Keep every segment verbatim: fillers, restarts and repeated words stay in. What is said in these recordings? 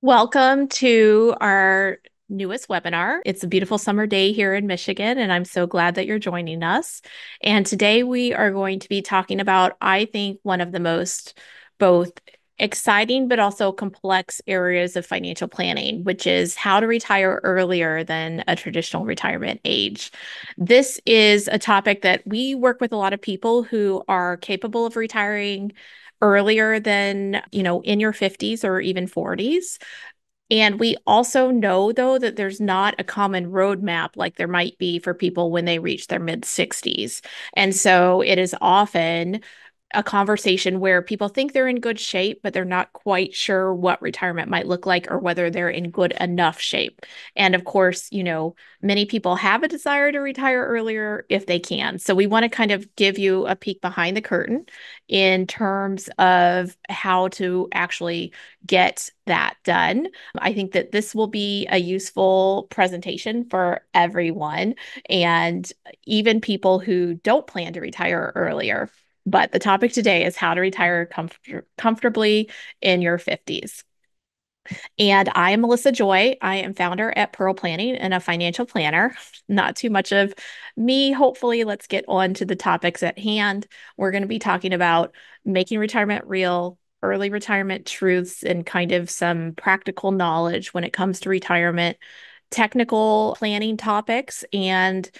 Welcome to our newest webinar. It's a beautiful summer day here in Michigan, and I'm so glad that you're joining us. And today we are going to be talking about, I think, one of the most both exciting but also complex areas of financial planning, which is how to retire earlier than a traditional retirement age. This is a topic that we work with a lot of people who are capable of retiring earlier than, you know, in your fifties or even forties. And we also know, though, that there's not a common roadmap like there might be for people when they reach their mid sixties. And so it is often a conversation where people think they're in good shape, but they're not quite sure what retirement might look like or whether they're in good enough shape. And of course, you know, many people have a desire to retire earlier if they can. So we want to kind of give you a peek behind the curtain in terms of how to actually get that done. I think that this will be a useful presentation for everyone, and even people who don't plan to retire earlier. But the topic today is how to retire comfort- comfortably in your fifties. And I am Melissa Joy. I am founder at Pearl Planning and a financial planner. Not too much of me. Hopefully, let's get on to the topics at hand. We're going to be talking about making retirement real, early retirement truths, and kind of some practical knowledge when it comes to retirement, technical planning topics, and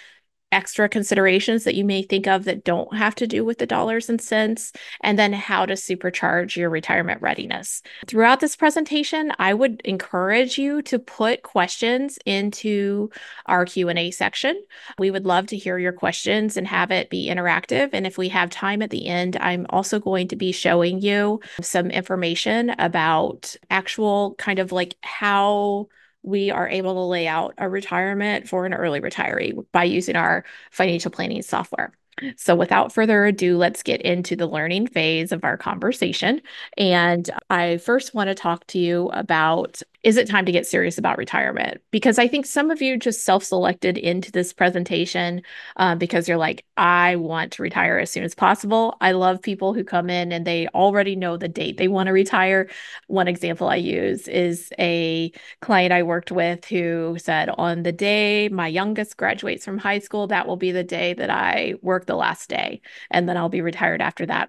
extra considerations that you may think of that don't have to do with the dollars and cents, and then how to supercharge your retirement readiness. Throughout this presentation, I would encourage you to put questions into our Q and A section. We would love to hear your questions and have it be interactive. And if we have time at the end, I'm also going to be showing you some information about actual kind of like how we are able to lay out a retirement for an early retiree by using our financial planning software. So without further ado, let's get into the learning phase of our conversation. And I first want to talk to you about, is it time to get serious about retirement? Because I think some of you just self-selected into this presentation uh, because you're like, I want to retire as soon as possible. I love people who come in and they already know the date they want to retire. One example I use is a client I worked with who said, on the day my youngest graduates from high school, that will be the day that I work the last day, and then I'll be retired after that.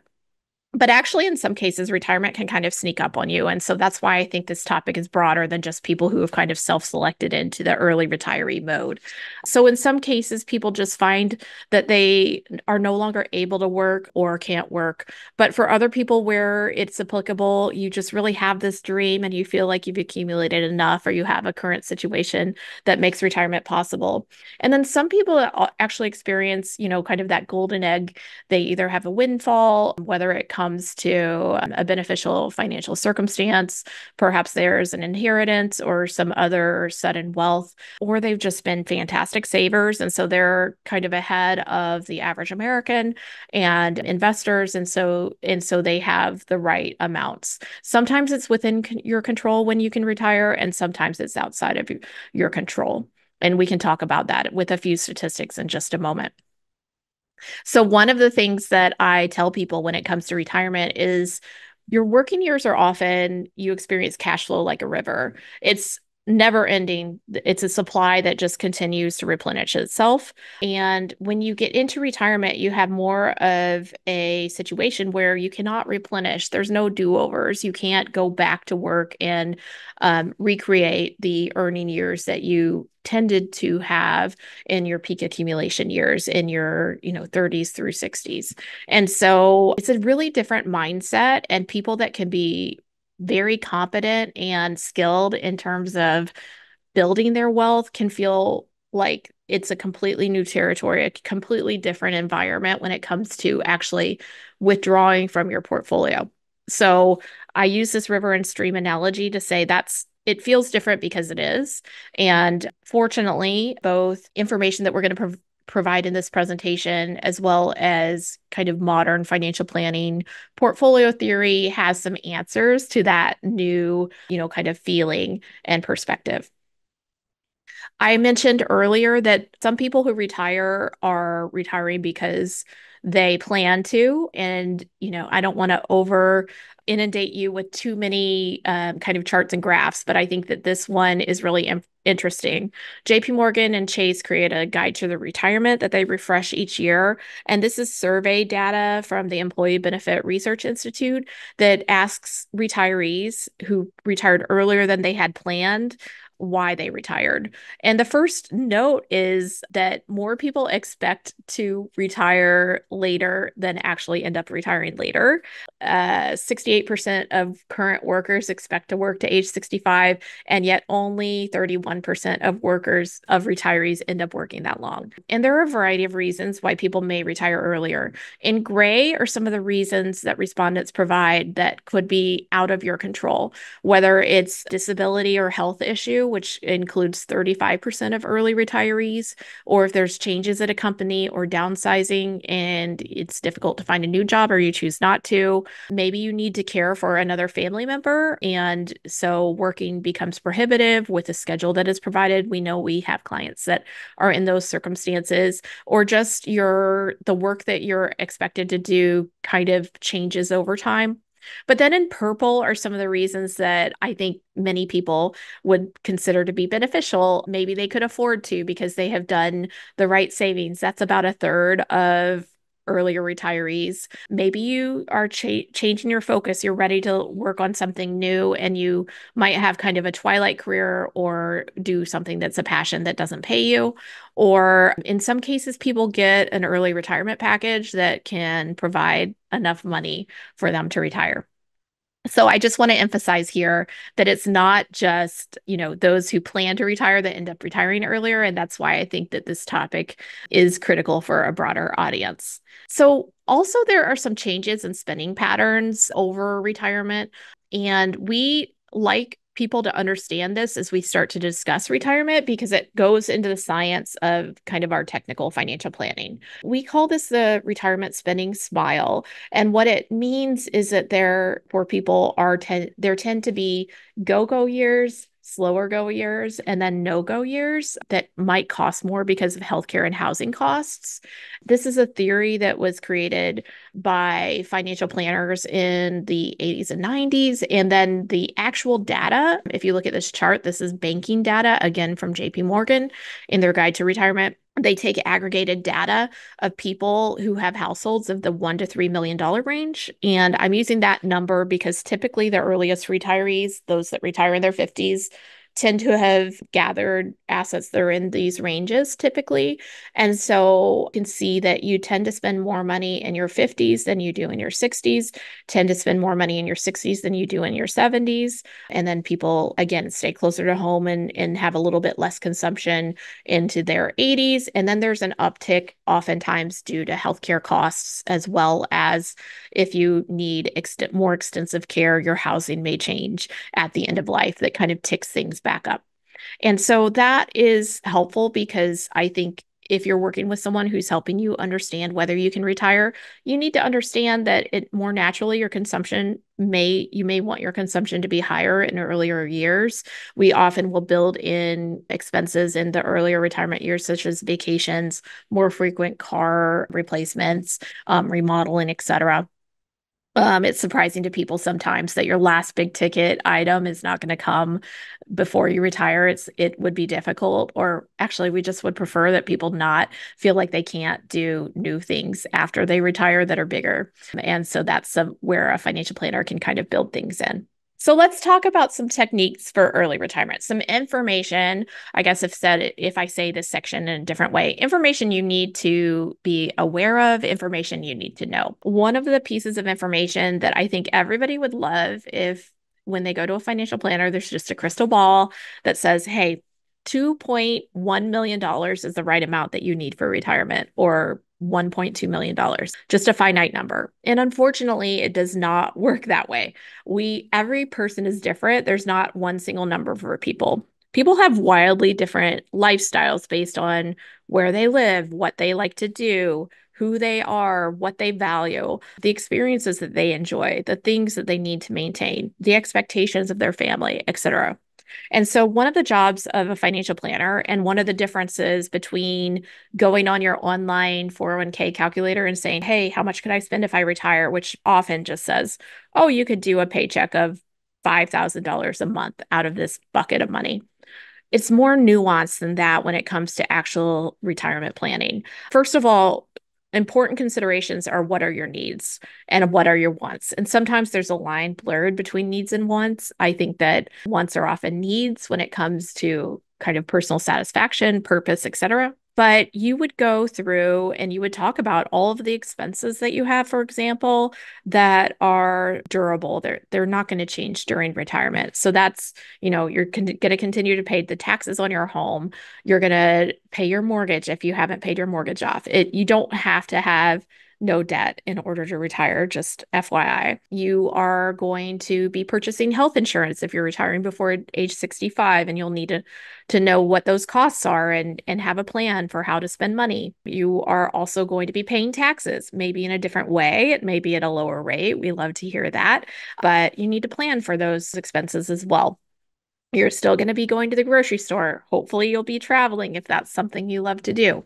But actually, in some cases, retirement can kind of sneak up on you. And so that's why I think this topic is broader than just people who have kind of self-selected into the early retiree mode. So in some cases, people just find that they are no longer able to work or can't work. But for other people where it's applicable, you just really have this dream and you feel like you've accumulated enough, or you have a current situation that makes retirement possible. And then some people actually experience, you know, kind of that golden egg. They either have a windfall, whether it comes comes to a beneficial financial circumstance, perhaps there's an inheritance or some other sudden wealth, or they've just been fantastic savers. And so they're kind of ahead of the average American and investors. And so, and so they have the right amounts. Sometimes it's within your control when you can retire, and sometimes it's outside of your control. And we can talk about that with a few statistics in just a moment. So one of the things that I tell people when it comes to retirement is your working years are often, you experience cash flow like a river. It's never ending. It's a supply that just continues to replenish itself. And when you get into retirement, you have more of a situation where you cannot replenish. There's no do-overs. You can't go back to work and um, recreate the earning years that you tended to have in your peak accumulation years in your, you know, thirties through sixties. And so it's a really different mindset, and people that can be very competent and skilled in terms of building their wealth can feel like it's a completely new territory, a completely different environment when it comes to actually withdrawing from your portfolio. So I use this river and stream analogy to say that's it feels different because it is. And fortunately, both information that we're going to provide provide in this presentation, as well as kind of modern financial planning portfolio theory, has some answers to that new, you know, kind of feeling and perspective. I mentioned earlier that some people who retire are retiring because they plan to, and, you know, I don't want to over inundate you with too many um, kind of charts and graphs, but I think that this one is really im- interesting. J P Morgan and Chase create a guide to the retirement that they refresh each year. And this is survey data from the Employee Benefit Research Institute that asks retirees who retired earlier than they had planned why they retired. And the first note is that more people expect to retire later than actually end up retiring later. Uh, sixty-eight percent of current workers expect to work to age sixty-five, and yet only thirty-one percent of workers, of retirees, end up working that long. And there are a variety of reasons why people may retire earlier. In gray are some of the reasons that respondents provide that could be out of your control, whether it's disability or health issue, which includes thirty-five percent of early retirees, or if there's changes at a company or downsizing and it's difficult to find a new job or you choose not to. Maybe you need to care for another family member, and so working becomes prohibitive with a schedule that is provided. We know we have clients that are in those circumstances, or just your the work that you're expected to do kind of changes over time. But then in purple are some of the reasons that I think many people would consider to be beneficial. Maybe they could afford to because they have done the right savings. That's about a third of earlier retirees. Maybe you are cha- changing your focus. You're ready to work on something new, and you might have kind of a twilight career or do something that's a passion that doesn't pay you. Or in some cases, people get an early retirement package that can provide enough money for them to retire. So I just want to emphasize here that it's not just, you know, those who plan to retire that end up retiring earlier. And that's why I think that this topic is critical for a broader audience. So also there are some changes in spending patterns over retirement. And we like people to understand this as we start to discuss retirement because it goes into the science of kind of our technical financial planning. We call this the retirement spending smile. And what it means is that there for people are ten, there tend to be go-go years, slower go years, and then no-go years that might cost more because of healthcare and housing costs. This is a theory that was created by financial planners in the eighties and nineties. And then the actual data, if you look at this chart, this is banking data, again, from J P Morgan in their guide to retirement. They take aggregated data of people who have households of the one to three million dollars range. And I'm using that number because typically the earliest retirees, those that retire in their fifties, tend to have gathered assets that are in these ranges typically. And so you can see that you tend to spend more money in your fifties than you do in your sixties, tend to spend more money in your sixties than you do in your seventies. And then people, again, stay closer to home and, and have a little bit less consumption into their eighties. And then there's an uptick oftentimes due to healthcare costs, as well as if you need ex- more extensive care, your housing may change at the end of life. That kind of ticks things back. back up. And so that is helpful because I think if you're working with someone who's helping you understand whether you can retire, you need to understand that it more naturally your consumption may, you may want your consumption to be higher in earlier years. We often will build in expenses in the earlier retirement years, such as vacations, more frequent car replacements, um, remodeling, et cetera. Um, it's surprising to people sometimes that your last big ticket item is not going to come before you retire. It's it would be difficult, or actually we just would prefer that people not feel like they can't do new things after they retire that are bigger. And so that's some, where a financial planner can kind of build things in. So let's talk about some techniques for early retirement, some information, I guess if said if I say this section in a different way, information you need to be aware of, information you need to know. One of the pieces of information that I think everybody would love if when they go to a financial planner, there's just a crystal ball that says, hey, two point one million dollars is the right amount that you need for retirement, or one point two million dollars, just a finite number. And unfortunately, it does not work that way. We, every person is different. There's not one single number for people. People have wildly different lifestyles based on where they live, what they like to do, who they are, what they value, the experiences that they enjoy, the things that they need to maintain, the expectations of their family, et cetera. And so one of the jobs of a financial planner, and one of the differences between going on your online four oh one k calculator and saying, hey, how much could I spend if I retire, which often just says, oh, you could do a paycheck of five thousand dollars a month out of this bucket of money. It's more nuanced than that when it comes to actual retirement planning. First of all, important considerations are what are your needs and what are your wants. And sometimes there's a line blurred between needs and wants. I think that wants are often needs when it comes to kind of personal satisfaction, purpose, et cetera. But you would go through and you would talk about all of the expenses that you have, for example, that are durable. They're, they're not going to change during retirement. So that's, you know, you're con- going to continue to pay the taxes on your home. You're going to pay your mortgage if you haven't paid your mortgage off. It, you don't have to have no debt in order to retire, just F Y I. You are going to be purchasing health insurance if you're retiring before age sixty-five, and you'll need to, to know what those costs are and, and have a plan for how to spend money. You are also going to be paying taxes, maybe in a different way. It may be at a lower rate. We love to hear that, but you need to plan for those expenses as well. You're still going to be going to the grocery store. Hopefully you'll be traveling if that's something you love to do.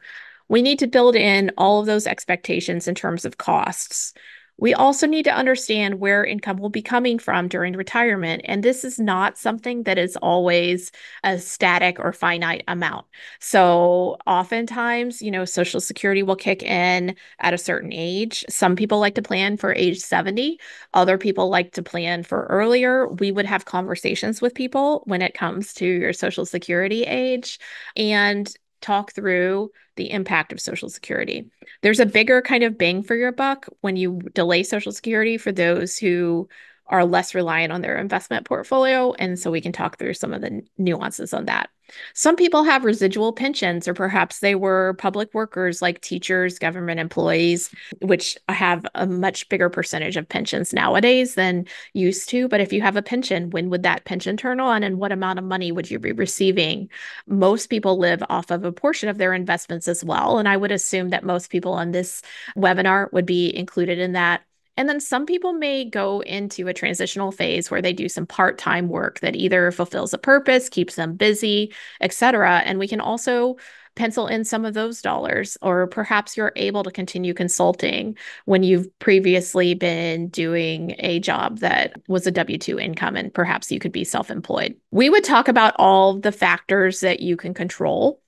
We need to build in all of those expectations in terms of costs. We also need to understand where income will be coming from during retirement. And this is not something that is always a static or finite amount. So oftentimes, you know, Social Security will kick in at a certain age. Some people like to plan for age seventy. Other people like to plan for earlier. We would have conversations with people when it comes to your Social Security age and talk through the impact of Social Security. There's a bigger kind of bang for your buck when you delay Social Security for those who are less reliant on their investment portfolio. And so we can talk through some of the nuances on that. Some people have residual pensions, or perhaps they were public workers like teachers, government employees, which have a much bigger percentage of pensions nowadays than used to. But if you have a pension, when would that pension turn on and what amount of money would you be receiving? Most people live off of a portion of their investments as well. And I would assume that most people on this webinar would be included in that. And then some people may go into a transitional phase where they do some part-time work that either fulfills a purpose, keeps them busy, et cetera. And we can also pencil in some of those dollars, or perhaps you're able to continue consulting when you've previously been doing a job that was a W two income, and perhaps you could be self-employed. We would talk about all the factors that you can control,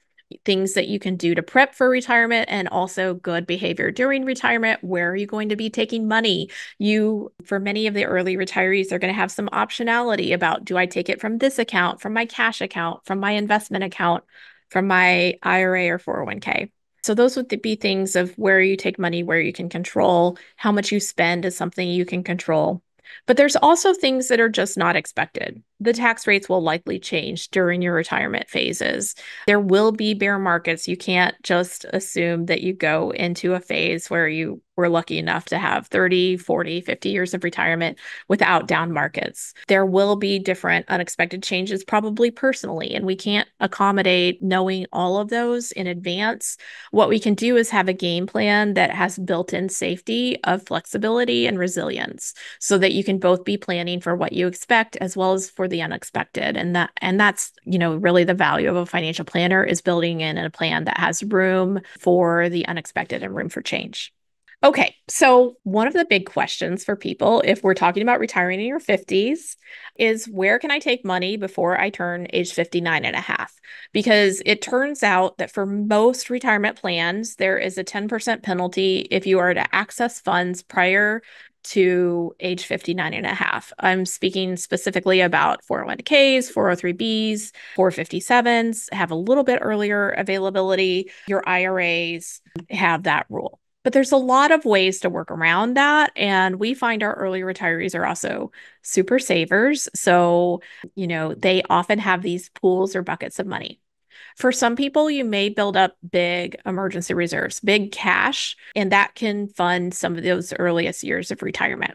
things that you can do to prep for retirement, and also good behavior during retirement. Where are you going to be taking money? You, for many of the early retirees, are going to have some optionality about, do I take it from this account, from my cash account, from my investment account, from my I R A or four oh one k? So those would be things of where you take money, where you can control. How much you spend is something you can control. But there's also things that are just not expected. The tax rates will likely change during your retirement phases. There will be bear markets. You can't just assume that you go into a phase where you were lucky enough to have thirty, forty, fifty years of retirement without down markets. There will be different unexpected changes, probably personally, and we can't accommodate knowing all of those in advance. What we can do is have a game plan that has built-in safety of flexibility and resilience, so that you can both be planning for what you expect as well as for the unexpected. And that, and that's, you know, really the value of a financial planner, is building in a plan that has room for the unexpected and room for change. Okay. So one of the big questions for people, if we're talking about retiring in your fifties, is where can I take money before I turn age fifty-nine and a half? Because it turns out that for most retirement plans, there is a ten percent penalty if you are to access funds prior to age fifty-nine and a half. I'm speaking specifically about four oh one k's, four oh three b's, four fifty-sevens have a little bit earlier availability. Your I R As have that rule. But there's a lot of ways to work around that. And we find our early retirees are also super savers. So, you know, they often have these pools or buckets of money. For some people, you may build up big emergency reserves, big cash, and that can fund some of those earliest years of retirement.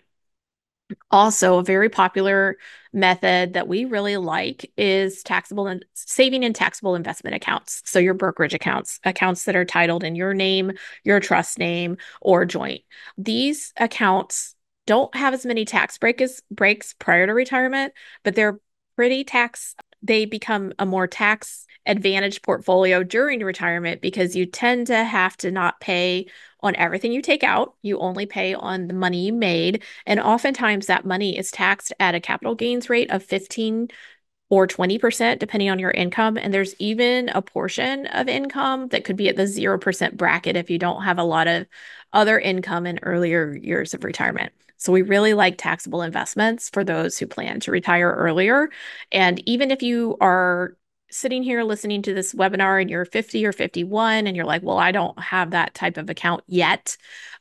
Also, a very popular method that we really like is taxable and saving in taxable investment accounts. So your brokerage accounts, accounts that are titled in your name, your trust name, or joint. These accounts don't have as many tax breaks, breaks prior to retirement, but they're pretty tax, they become a more tax advantaged portfolio during retirement because you tend to have to not pay on everything you take out. You only pay on the money you made. And oftentimes that money is taxed at a capital gains rate of fifteen or twenty percent, depending on your income. And there's even a portion of income that could be at the zero percent bracket if you don't have a lot of other income in earlier years of retirement. So we really like taxable investments for those who plan to retire earlier. And even if you are sitting here listening to this webinar and you're fifty or fifty-one and you're like, well, I don't have that type of account yet,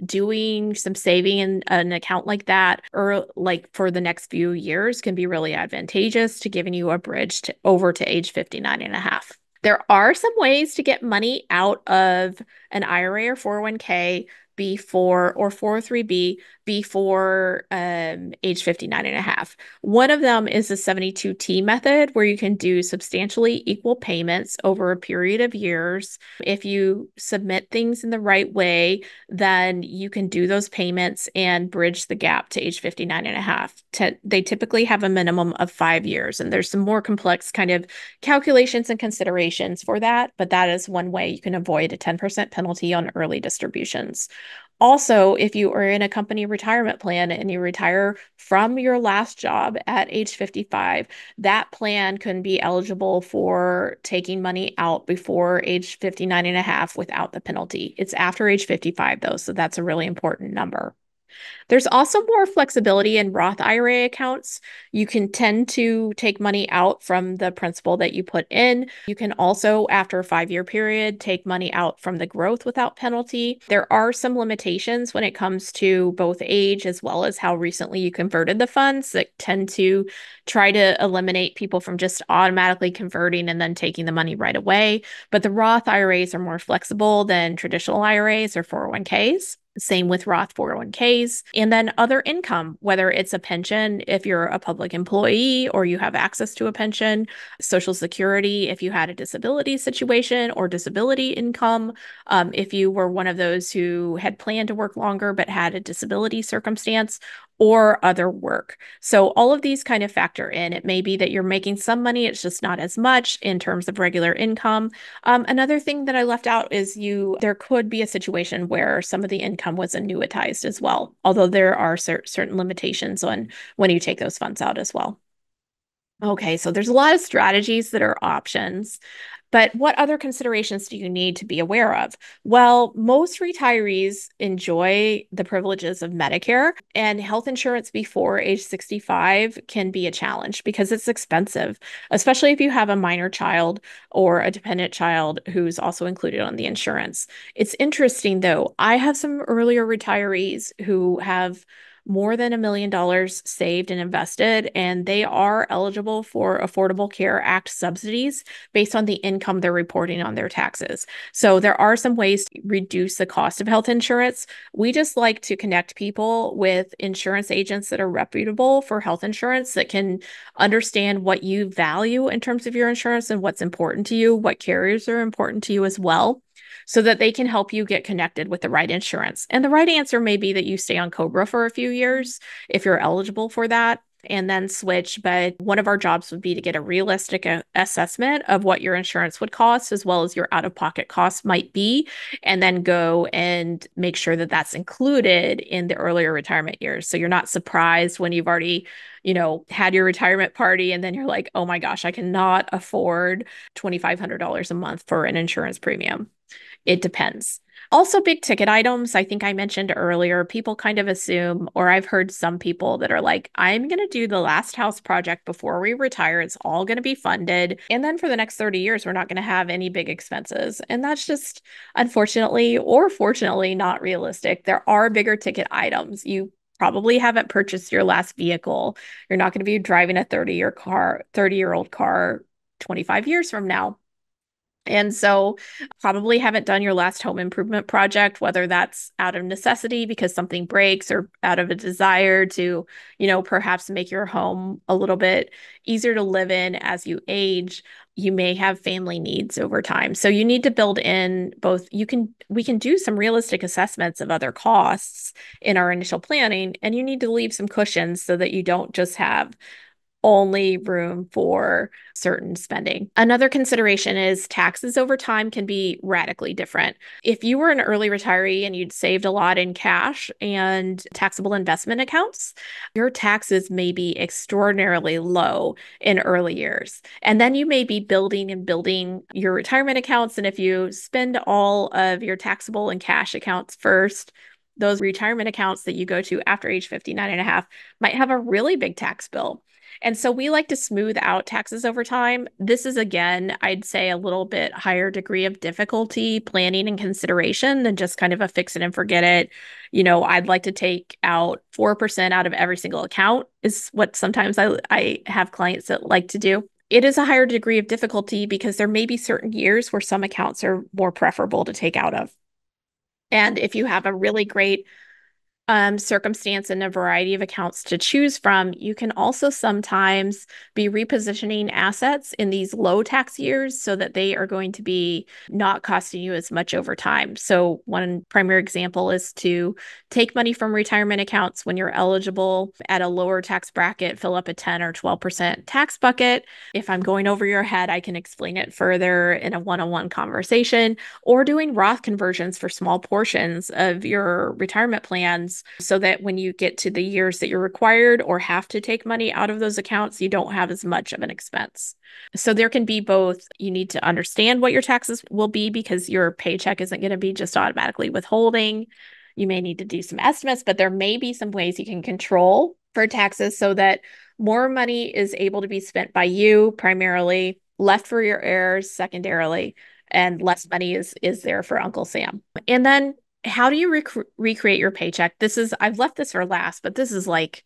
doing some saving in an account like that or like for the next few years can be really advantageous to giving you a bridge to over to age fifty-nine and a half. There are some ways to get money out of an I R A or four oh one k before or four oh three b before um, age fifty-nine and a half. One of them is the seventy-two T method, where you can do substantially equal payments over a period of years. If you submit things in the right way, then you can do those payments and bridge the gap to age fifty-nine and a half. T- they typically have a minimum of five years, and there's some more complex kind of calculations and considerations for that, but that is one way you can avoid a ten percent penalty on early distributions. Also, if you are in a company retirement plan and you retire from your last job at age fifty-five, that plan can be eligible for taking money out before age fifty-nine and a half without the penalty. It's after age fifty-five though, so that's a really important number. There's also more flexibility in Roth I R A accounts. You can tend to take money out from the principal that you put in. You can also, after a five-year period, take money out from the growth without penalty. There are some limitations when it comes to both age as well as how recently you converted the funds that tend to try to eliminate people from just automatically converting and then taking the money right away. But the Roth I R As are more flexible than traditional I R As or four oh one k's. Same with Roth four oh one k's. And then other income, whether it's a pension, if you're a public employee or you have access to a pension, Social Security, if you had a disability situation or disability income, um, if you were one of those who had planned to work longer but had a disability circumstance, or other work. So all of these kind of factor in. It may be that you're making some money, it's just not as much in terms of regular income. Um, another thing that I left out is you, there could be a situation where some of the income was annuitized as well, although there are cer- certain limitations on when you take those funds out as well. Okay, so there's a lot of strategies that are options. But what other considerations do you need to be aware of? Well, most retirees enjoy the privileges of Medicare, and health insurance before age sixty-five can be a challenge because it's expensive, especially if you have a minor child or a dependent child who's also included on the insurance. It's interesting, though. I have some earlier retirees who have more than a million dollars saved and invested, and they are eligible for Affordable Care Act subsidies based on the income they're reporting on their taxes. So there are some ways to reduce the cost of health insurance. We just like to connect people with insurance agents that are reputable for health insurance that can understand what you value in terms of your insurance and what's important to you, what carriers are important to you as well, so that they can help you get connected with the right insurance. And the right answer may be that you stay on COBRA for a few years if you're eligible for that, and then switch. But one of our jobs would be to get a realistic assessment of what your insurance would cost, as well as your out-of-pocket costs might be, and then go and make sure that that's included in the earlier retirement years. So you're not surprised when you've already, you know, had your retirement party and then you're like, oh my gosh, I cannot afford twenty-five hundred dollars a month for an insurance premium. It depends. Also, big ticket items. I think I mentioned earlier, people kind of assume, or I've heard some people that are like, I'm going to do the last house project before we retire. It's all going to be funded. And then for the next thirty years, we're not going to have any big expenses. And that's just, unfortunately, or fortunately, not realistic. There are bigger ticket items. You probably haven't purchased your last vehicle. You're not going to be driving a thirty-year car, thirty-year-old car twenty-five years from now. And so probably haven't done your last home improvement project, whether that's out of necessity because something breaks or out of a desire to, you know, perhaps make your home a little bit easier to live in as you age. You may have family needs over time. So you need to build in both. You can, we can do some realistic assessments of other costs in our initial planning, and you need to leave some cushions so that you don't just have only room for certain spending. Another consideration is taxes over time can be radically different. If you were an early retiree and you'd saved a lot in cash and taxable investment accounts, your taxes may be extraordinarily low in early years. And then you may be building and building your retirement accounts. And if you spend all of your taxable and cash accounts first, those retirement accounts that you go to after age fifty-nine and a half might have a really big tax bill. And so we like to smooth out taxes over time. This is, again, I'd say a little bit higher degree of difficulty, planning and consideration than just kind of a fix it and forget it. You know, I'd like to take out four percent out of every single account is what sometimes I, I have clients that like to do. It is a higher degree of difficulty because there may be certain years where some accounts are more preferable to take out of. And if you have a really great um, circumstance and a variety of accounts to choose from, you can also sometimes be repositioning assets in these low tax years so that they are going to be not costing you as much over time. So one primary example is to take money from retirement accounts when you're eligible at a lower tax bracket, fill up a ten or twelve percent tax bucket. If I'm going over your head, I can explain it further in a one-on-one conversation, or doing Roth conversions for small portions of your retirement plans, so that when you get to the years that you're required or have to take money out of those accounts, you don't have as much of an expense. So there can be both. You need to understand what your taxes will be because your paycheck isn't going to be just automatically withholding. You may need to do some estimates, but there may be some ways you can control for taxes so that more money is able to be spent by you primarily, left for your heirs secondarily, and less money is, is there for Uncle Sam. And then how do you rec- recreate your paycheck? This is, I've left this for last, but this is like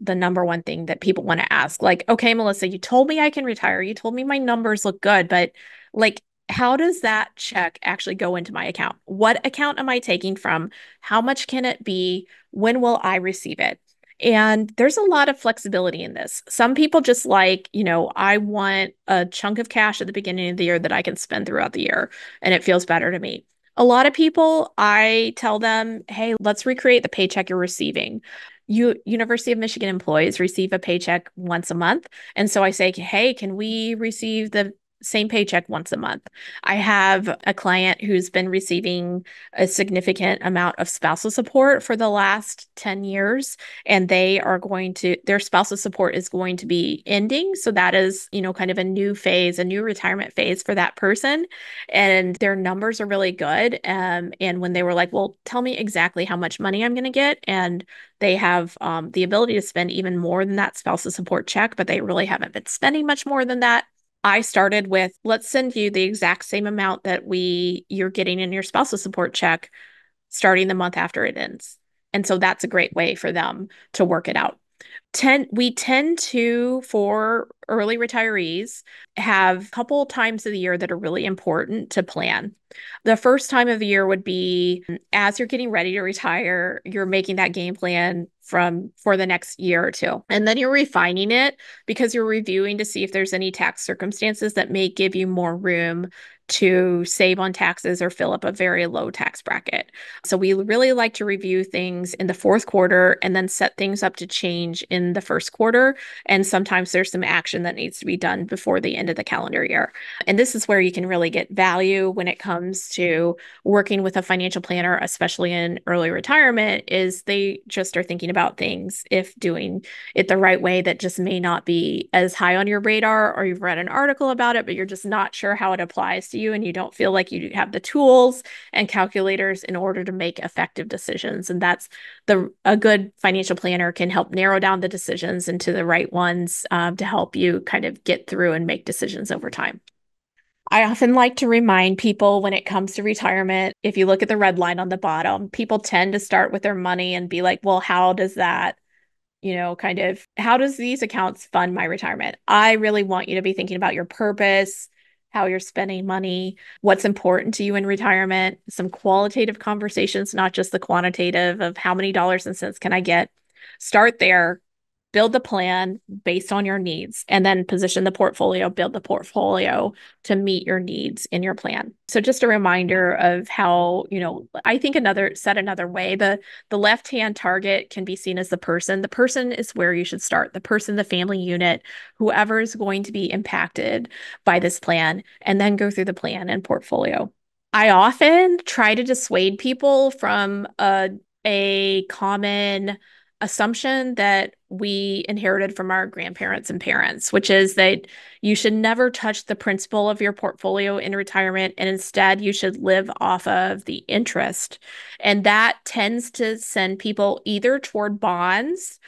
the number one thing that people want to ask. Like, okay, Melissa, you told me I can retire. You told me my numbers look good, but like, how does that check actually go into my account? What account am I taking from? How much can it be? When will I receive it? And there's a lot of flexibility in this. Some people just like, you know, I want a chunk of cash at the beginning of the year that I can spend throughout the year, and it feels better to me. A lot of people, I tell them, hey, let's recreate the paycheck you're receiving. You, University of Michigan employees receive a paycheck once a month. And so I say, hey, can we receive the same paycheck once a month? I have a client who's been receiving a significant amount of spousal support for the last ten years, and they are going to, their spousal support is going to be ending. So that is, you know, kind of a new phase, a new retirement phase for that person. And their numbers are really good. Um, and when they were like, well, tell me exactly how much money I'm going to get. And they have um, the ability to spend even more than that spousal support check, but they really haven't been spending much more than that. I started with, let's send you the exact same amount that we you're getting in your spousal support check starting the month after it ends. And so that's a great way for them to work it out. Ten, we tend to, for early retirees, have a couple times of the year that are really important to plan. The first time of the year would be as you're getting ready to retire, you're making that game plan from for the next year or two. And then you're refining it because you're reviewing to see if there's any tax circumstances that may give you more room to save on taxes or fill up a very low tax bracket. So we really like to review things in the fourth quarter and then set things up to change in the first quarter. And sometimes there's some action that needs to be done before the end of the calendar year. And this is where you can really get value when it comes to working with a financial planner, especially in early retirement, is they just are thinking about things, if doing it the right way, that just may not be as high on your radar, or you've read an article about it, but you're just not sure how it applies to you and you don't feel like you have the tools and calculators in order to make effective decisions. And that's the a good financial planner can help narrow down the decisions into the right ones um, to help you kind of get through and make decisions over time. I often like to remind people when it comes to retirement, if you look at the red line on the bottom, people tend to start with their money and be like, well, how does that you know, kind of, how does these accounts fund my retirement? I really want you to be thinking about your purpose, how you're spending money, what's important to you in retirement, some qualitative conversations, not just the quantitative of how many dollars and cents can I get. Start there. build the plan based on your needs, and then position the portfolio, build the portfolio to meet your needs in your plan. So just a reminder of how, you know, I think another, said another way, the, the left-hand target can be seen as the person. The person is where you should start, the person, the family unit, whoever is going to be impacted by this plan, and then go through the plan and portfolio. I often try to dissuade people from a, a common assumption that we inherited from our grandparents and parents, which is that you should never touch the principal of your portfolio in retirement, and instead you should live off of the interest. And that tends to send people either toward bonds,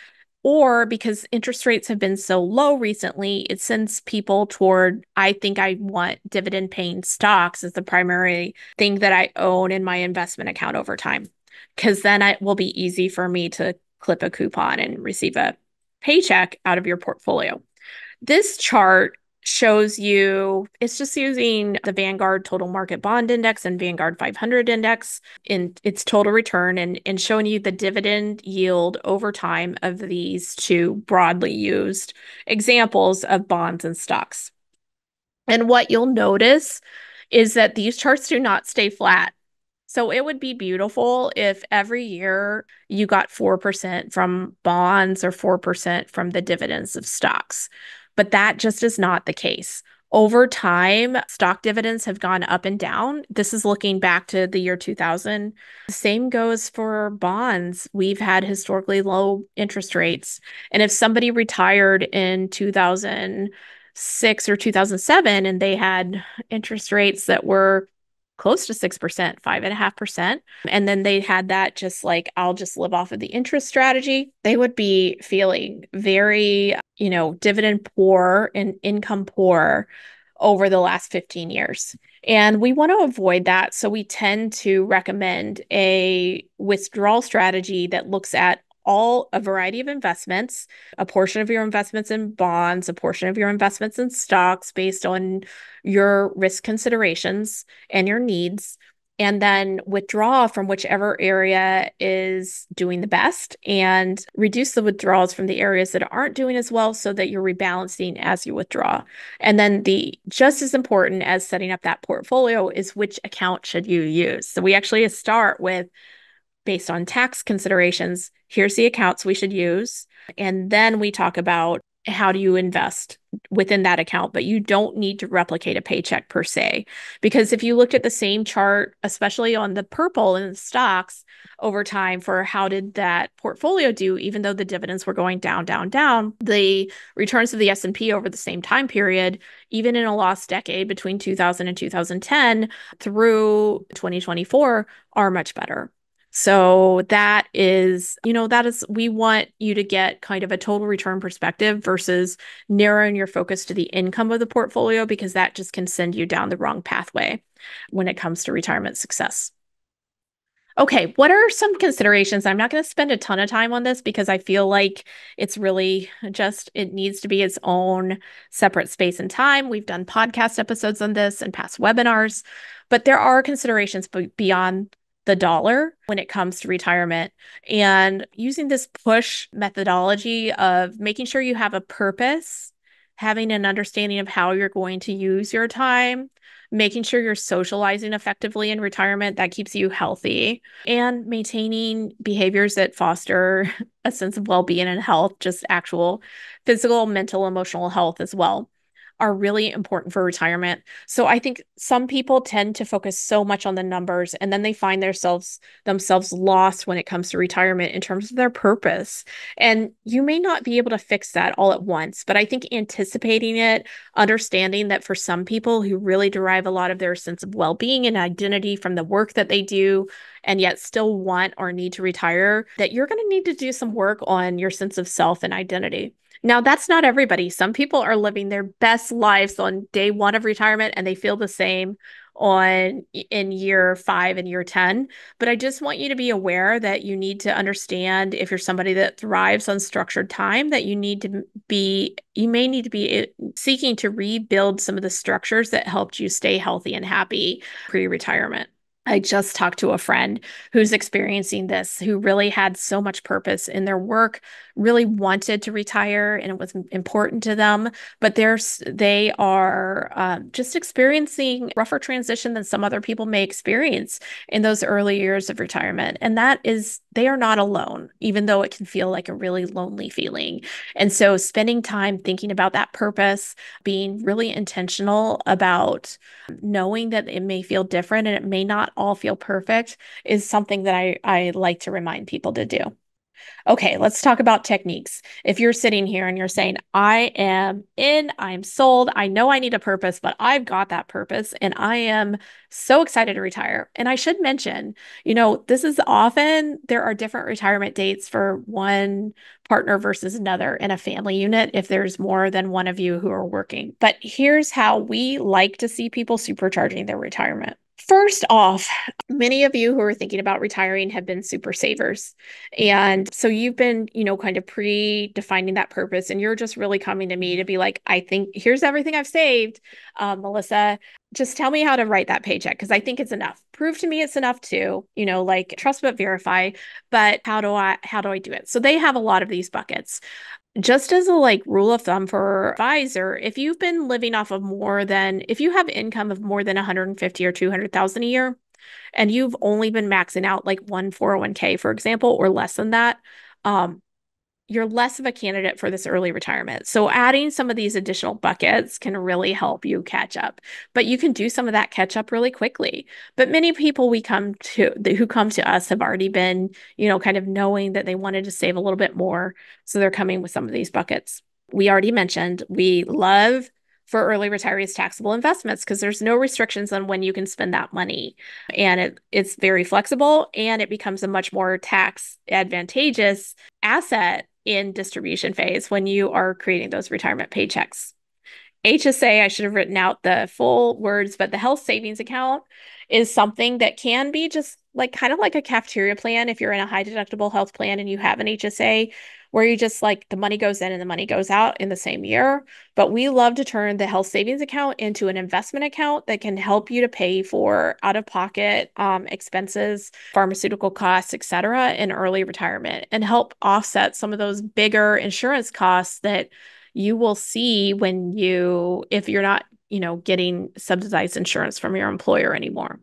or because interest rates have been so low recently, it sends people toward, I think I want dividend paying stocks as the primary thing that I own in my investment account over time, because then it will be easy for me to clip a coupon and receive a paycheck out of your portfolio. This chart shows you, it's just using the Vanguard Total Market Bond Index and Vanguard five hundred Index in its total return, and, and showing you the dividend yield over time of these two broadly used examples of bonds and stocks. And what you'll notice is that these charts do not stay flat. So it would be beautiful if every year you got four percent from bonds or four percent from the dividends of stocks, but that just is not the case. Over time, stock dividends have gone up and down. This is looking back to the year two thousand. The same goes for bonds. We've had historically low interest rates. And if somebody retired in two thousand six or two thousand seven and they had interest rates that were close to six percent, five point five percent. And then they had that just like, I'll just live off of the interest strategy. They would be feeling very, you know, dividend poor and income poor over the last fifteen years. And we want to avoid that. So we tend to recommend a withdrawal strategy that looks at all a variety of investments, a portion of your investments in bonds, a portion of your investments in stocks based on your risk considerations and your needs, and then withdraw from whichever area is doing the best and reduce the withdrawals from the areas that aren't doing as well so that you're rebalancing as you withdraw. And then the just as important as setting up that portfolio is which account should you use. So we actually start with, based on tax considerations, here's the accounts we should use. And then we talk about how do you invest within that account, but you don't need to replicate a paycheck per se. Because if you looked at the same chart, especially on the purple in the stocks over time for how did that portfolio do, even though the dividends were going down, down, down, the returns of the S and P over the same time period, even in a lost decade between two thousand and two thousand ten through twenty twenty-four, are much better. So that is, you know, that is, we want you to get kind of a total return perspective versus narrowing your focus to the income of the portfolio, because that just can send you down the wrong pathway when it comes to retirement success. Okay, what are some considerations? I'm not going to spend a ton of time on this because I feel like it's really just, it needs to be its own separate space and time. We've done podcast episodes on this and past webinars, but there are considerations beyond the dollar when it comes to retirement, and using this push methodology of making sure you have a purpose, having an understanding of how you're going to use your time, making sure you're socializing effectively in retirement that keeps you healthy, and maintaining behaviors that foster a sense of well-being and health, just actual physical, mental, emotional health as well, are really important for retirement. So I think some people tend to focus so much on the numbers, and then they find themselves themselves lost when it comes to retirement in terms of their purpose. And you may not be able to fix that all at once, but I think anticipating it, understanding that for some people who really derive a lot of their sense of well-being and identity from the work that they do, and yet still want or need to retire, that you're going to need to do some work on your sense of self and identity. Now, that's not everybody. Some people are living their best lives on day one of retirement, and they feel the same on in year five and year ten. But I just want you to be aware that you need to understand, if you're somebody that thrives on structured time, that you need to be, you may need to be seeking to rebuild some of the structures that helped you stay healthy and happy pre-retirement. I just talked to a friend who's experiencing this, who really had so much purpose in their work, really wanted to retire, and it was important to them. But they're, they are uh, just experiencing rougher transition than some other people may experience in those early years of retirement. And that is, they are not alone, even though it can feel like a really lonely feeling. And so spending time thinking about that purpose, being really intentional about knowing that it may feel different and it may not all feel perfect is something that I, I like to remind people to do. Okay, let's talk about techniques. If you're sitting here and you're saying, I am in, I'm sold, I know I need a purpose, but I've got that purpose and I am so excited to retire. And I should mention, you know, this is often, there are different retirement dates for one partner versus another in a family unit if there's more than one of you who are working. But here's how we like to see people supercharging their retirement. First off, many of you who are thinking about retiring have been super savers. And so you've been, you know, kind of pre-defining that purpose. And you're just really coming to me to be like, I think here's everything I've saved, uh, Melissa. Just tell me how to write that paycheck because I think it's enough. Prove to me it's enough too, you know, like trust but verify. But how do I how do I do it? So they have a lot of these buckets. Just as a like rule of thumb for advisor, if you've been living off of more than if you have income of more than one hundred fifty thousand dollars or two hundred thousand dollars a year, and you've only been maxing out like one four oh one k, for example, or less than that, um, you're less of a candidate for this early retirement. So adding some of these additional buckets can really help you catch up, but you can do some of that catch up really quickly. But many people we come to who come to us have already been, you know, kind of knowing that they wanted to save a little bit more. So they're coming with some of these buckets. We already mentioned, we love for early retirees taxable investments because there's no restrictions on when you can spend that money. And it, it's very flexible and it becomes a much more tax advantageous asset in distribution phase when you are creating those retirement paychecks. H S A, I should have written out the full words, but the health savings account is something that can be just like kind of like a cafeteria plan if you're in a high deductible health plan and you have an H S A where you just like the money goes in and the money goes out in the same year. But we love to turn the health savings account into an investment account that can help you to pay for out-of-pocket um, expenses, pharmaceutical costs, et cetera, in early retirement and help offset some of those bigger insurance costs that you will see when you, if you're not, you know, getting subsidized insurance from your employer anymore.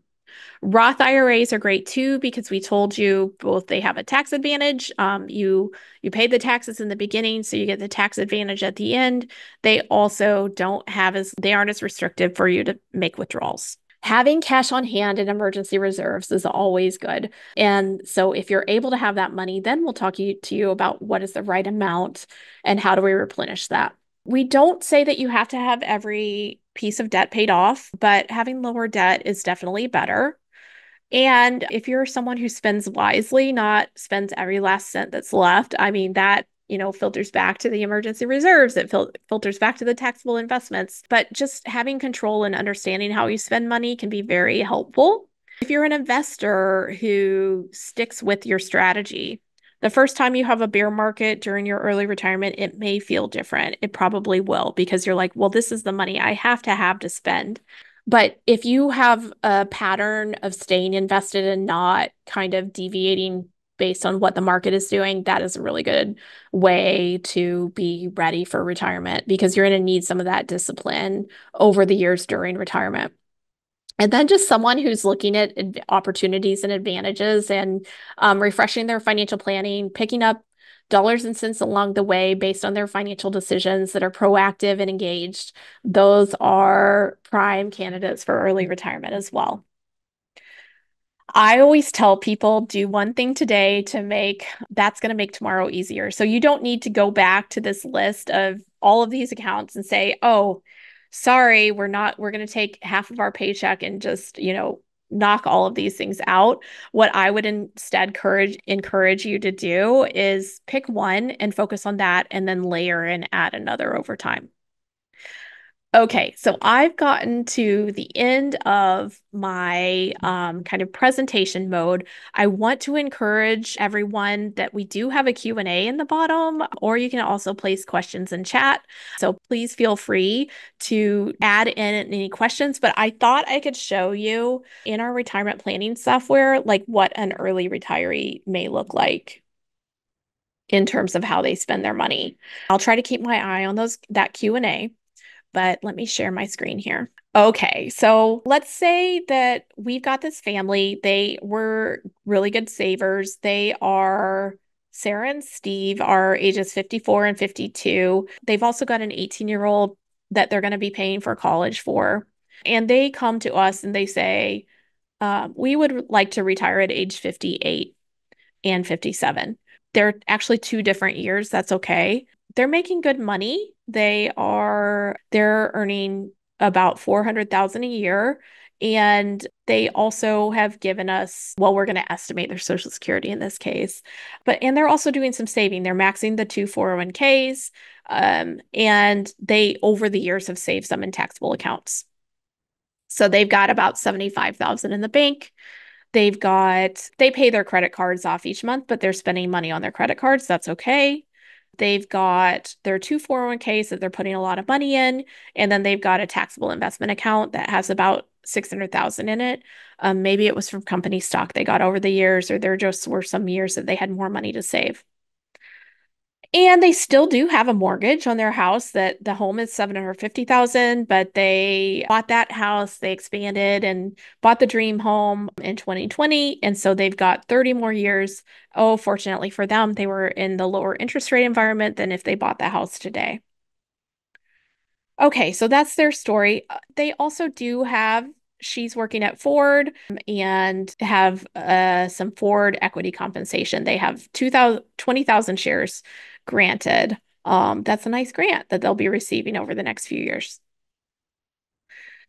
Roth I R As are great too, because we told you both they have a tax advantage. Um, you you pay the taxes in the beginning, so you get the tax advantage at the end. They also don't have as, they aren't as restrictive for you to make withdrawals. Having cash on hand and emergency reserves is always good. And so if you're able to have that money, then we'll talk you, to you about what is the right amount and how do we replenish that. We don't say that you have to have every piece of debt paid off, but having lower debt is definitely better. And if you're someone who spends wisely, not spends every last cent that's left, I mean, that, you know, filters back to the emergency reserves, it fil- filters back to the taxable investments, but just having control and understanding how you spend money can be very helpful. If you're an investor who sticks with your strategy, the first time you have a bear market during your early retirement, it may feel different. It probably will because you're like, well, this is the money I have to have to spend. But if you have a pattern of staying invested and not kind of deviating based on what the market is doing, that is a really good way to be ready for retirement because you're going to need some of that discipline over the years during retirement. And then just someone who's looking at opportunities and advantages and um, refreshing their financial planning, picking up dollars and cents along the way based on their financial decisions that are proactive and engaged. Those are prime candidates for early retirement as well. I always tell people do one thing today to make, that's going to make tomorrow easier. So you don't need to go back to this list of all of these accounts and say, oh, sorry, we're not, we're going to take half of our paycheck and just, you know, knock all of these things out. What I would instead encourage, encourage you to do is pick one and focus on that and then layer and add another over time. Okay, so I've gotten to the end of my um, kind of presentation mode. I want to encourage everyone that we do have a Q and A in the bottom, or you can also place questions in chat. So please feel free to add in any questions, but I thought I could show you in our retirement planning software, like what an early retiree may look like in terms of how they spend their money. I'll try to keep my eye on those that Q and A. But let me share my screen here. Okay, so let's say that we've got this family. They were really good savers. They are, Sarah and Steve are ages fifty-four and fifty-two. They've also got an eighteen-year-old that they're going to be paying for college for. And they come to us and they say, uh, we would like to retire at age fifty-eight and fifty-seven. They're actually two different years. That's okay. They're making good money. They are, they're earning about four hundred thousand dollars a year. And they also have given us, well, we're going to estimate their Social Security in this case, but, and they're also doing some saving. They're maxing the two four oh one Ks. Um, and they, over the years, have saved some in taxable accounts. So they've got about seventy-five thousand dollars in the bank. They've got, they pay their credit cards off each month, but they're spending money on their credit cards. That's okay. They've got their two four oh one Ks that they're putting a lot of money in, and then they've got a taxable investment account that has about six hundred thousand dollars in it. Um, maybe it was from company stock they got over the years, or there just were some years that they had more money to save. And they still do have a mortgage on their house. That the home is seven hundred fifty thousand dollars, but they bought that house, they expanded and bought the dream home in twenty twenty. And so they've got thirty more years. Oh, fortunately for them, they were in the lower interest rate environment than if they bought the house today. Okay, so that's their story. They also do have, she's working at Ford and have uh, some Ford equity compensation. They have twenty thousand shares granted. Um, that's a nice grant that they'll be receiving over the next few years.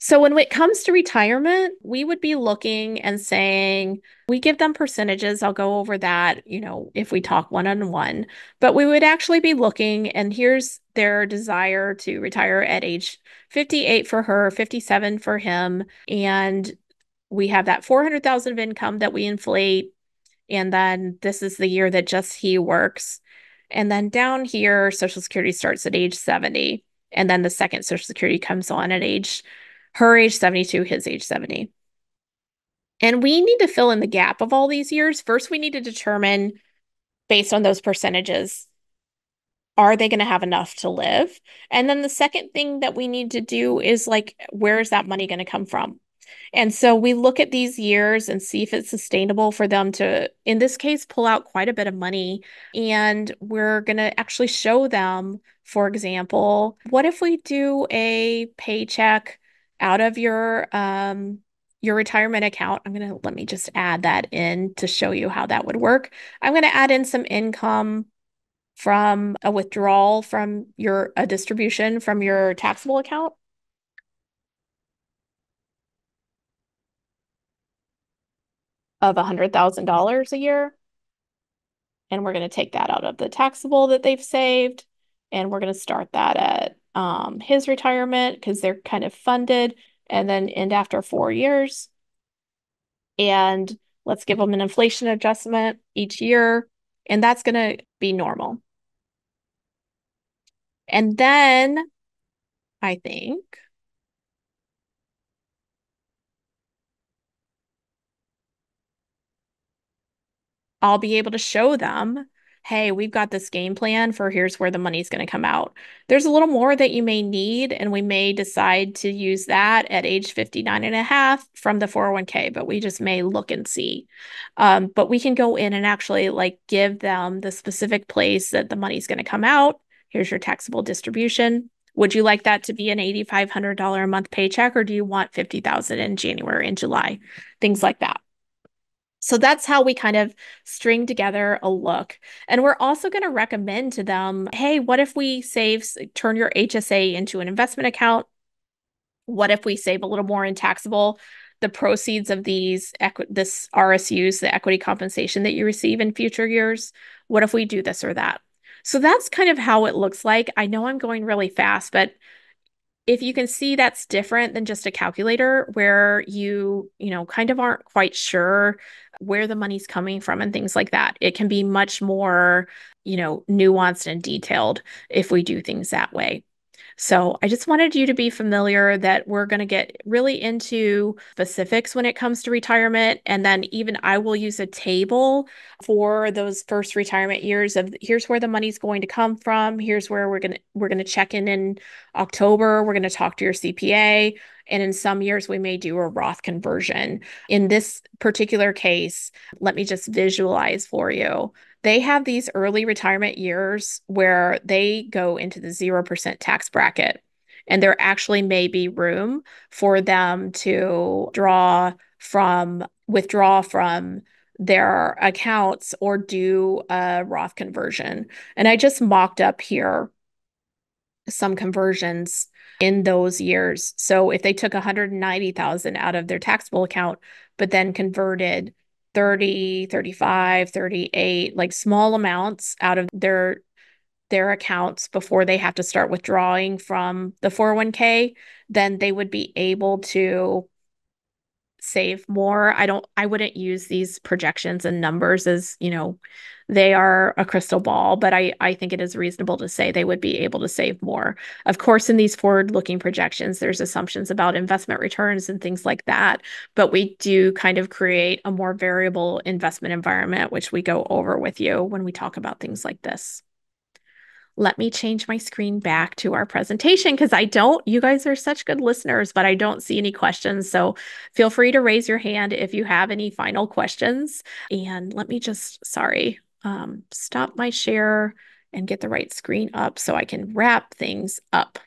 So when it comes to retirement, we would be looking and saying, we give them percentages. I'll go over that, you know, if we talk one-on-one, but we would actually be looking, and here's their desire to retire at age fifty-eight for her, fifty-seven for him. And we have that four hundred thousand dollars of income that we inflate. And then this is the year that just he works. And then down here, Social Security starts at age seventy. And then the second Social Security comes on at age her age seventy-two, his age seventy. And we need to fill in the gap of all these years. First, we need to determine, based on those percentages, are they going to have enough to live? And then the second thing that we need to do is, like, where is that money going to come from? And so we look at these years and see if it's sustainable for them to, in this case, pull out quite a bit of money. And we're going to actually show them, for example, what if we do a paycheck out of your um your retirement account. I'm going to, let me just add that in to show you how that would work. I'm going to add in some income from a withdrawal from your, a distribution from your taxable account. Of one hundred thousand dollars a year. And we're going to take that out of the taxable that they've saved. And we're going to start that at Um, his retirement, because they're kind of funded, and then end after four years. And let's give them an inflation adjustment each year, and that's going to be normal. And then I think I'll be able to show them, hey, we've got this game plan for here's where the money's going to come out. There's a little more that you may need, and we may decide to use that at age fifty-nine and a half from the four oh one K, but we just may look and see. Um, but we can go in and actually, like, give them the specific place that the money's going to come out. Here's your taxable distribution. Would you like that to be an eight thousand five hundred dollars a month paycheck, or do you want fifty thousand dollars in January and July? Things like that. So that's how we kind of string together a look. And we're also going to recommend to them, hey, what if we save, turn your H S A into an investment account? What if we save a little more in taxable? The proceeds of these, this R S Us, the equity compensation that you receive in future years, what if we do this or that? So that's kind of how it looks like. I know I'm going really fast, but if you can see that's different than just a calculator where you, you know, kind of aren't quite sure where the money's coming from and things like that, it can be much more, you know, nuanced and detailed if we do things that way. So I just wanted you to be familiar that we're going to get really into specifics when it comes to retirement. And then even I will use a table for those first retirement years of here's where the money's going to come from. Here's where we're going to, we're going to check in in October. We're going to talk to your C P A. And in some years, we may do a Roth conversion. In this particular case, let me just visualize for you. They have these early retirement years where they go into the zero percent tax bracket, and there actually may be room for them to draw from, withdraw from their accounts or do a Roth conversion. And I just mocked up here some conversions in those years. So if they took one hundred ninety thousand dollars out of their taxable account, but then converted thirty, thirty-five, thirty-eight, like small amounts out of their their accounts before they have to start withdrawing from the four oh one k, then they would be able to save more. I don't I wouldn't use these projections and numbers as, you know, they are a crystal ball, but I I think it is reasonable to say they would be able to save more. Of course, in these forward-looking projections, there's assumptions about investment returns and things like that, but we do kind of create a more variable investment environment, which we go over with you when we talk about things like this. Let me change my screen back to our presentation because I don't, you guys are such good listeners, but I don't see any questions. So feel free to raise your hand if you have any final questions. And let me just, sorry, um, stop my share and get the right screen up so I can wrap things up.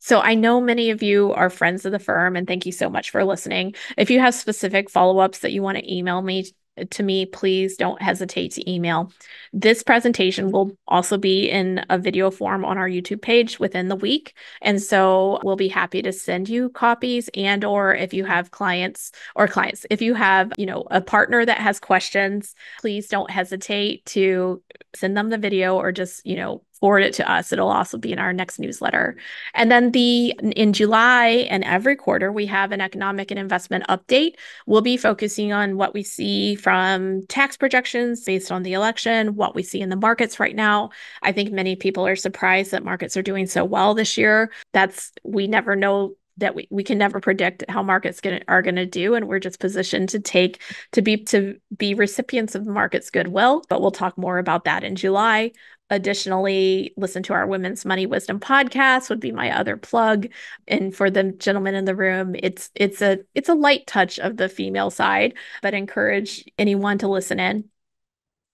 So I know many of you are friends of the firm, and thank you so much for listening. If you have specific follow-ups that you want to email me, to me, please don't hesitate to email. This presentation will also be in a video form on our YouTube page within the week. And so we'll be happy to send you copies, and or if you have clients or clients, if you have, you know, a partner that has questions, please don't hesitate to send them the video or just, you know, forward it to us. It'll also be in our next newsletter. And then the in July and every quarter, we have an economic and investment update. We'll be focusing on what we see from tax projections based on the election, what we see in the markets right now. I think many people are surprised that markets are doing so well this year. That's, we never know that we, we can never predict how markets gonna, are going to do. And we're just positioned to take, to be, to be recipients of the market's goodwill, but we'll talk more about that in July. Additionally, listen to our Women's Money Wisdom podcast would be my other plug. And for the gentlemen in the room, it's it's a it's a light touch of the female side, but encourage anyone to listen in.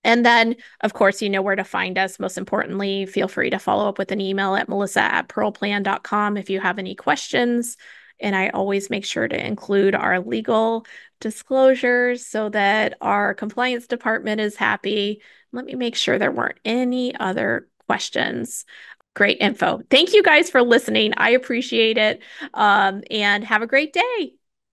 And then, of course, you know where to find us. Most importantly, feel free to follow up with an email at melissa at pearl plan dot com if you have any questions. And I always make sure to include our legal disclosures so that our compliance department is happy. Let me make sure there weren't any other questions. Great info. Thank you guys for listening. I appreciate it. Um, and have a great day.